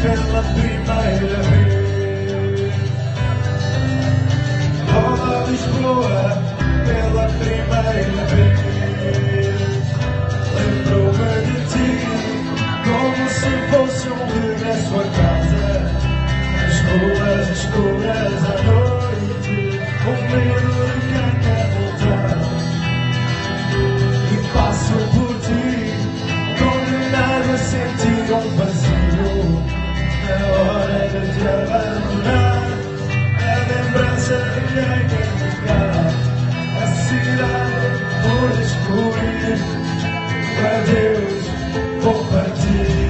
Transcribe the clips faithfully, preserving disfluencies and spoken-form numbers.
della primavera. Roda Lisboa pela primeira vez. Lembro-me de ti como se fosse um regresso a casa. As ruas escuras à noite, o medo de quem quer voltar. E passo por ti, condenado a sentir um vazio. É hora de te abandonar, é lembrança de quem quer ficar. A cidade vou descobrir, o adeus vou partir.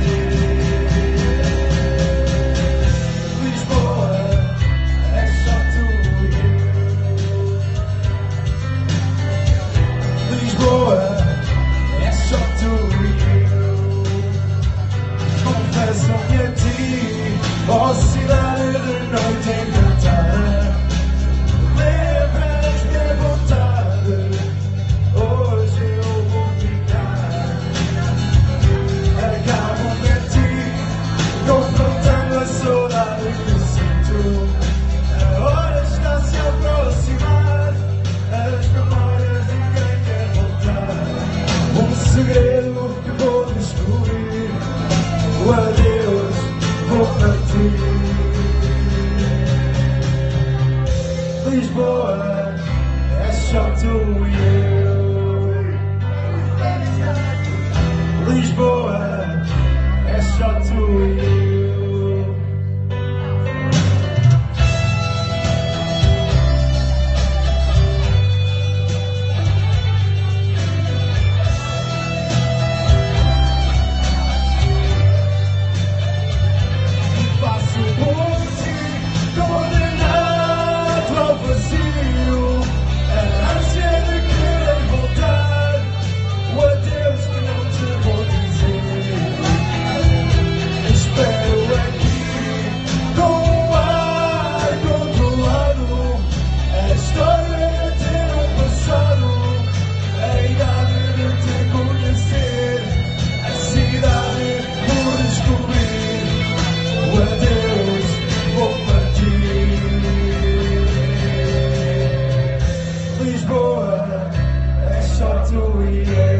Lisboa é só tu e eu. Lisboa é só tu e eu. Confesso-me a ti, ó cidade de noite encantada, lembra das minhas vontades. Hoje eu vou ficar. Acabo-me a ti, confrontando a saudade que sinto. A hora está a se aproximar, as memórias de quem quer voltar. Um segredo que vou descobrir. O adeus vou partir. Lisboa é só tu e eu. Lisboa é só tu e eu. Lisboa, é só tu e eu.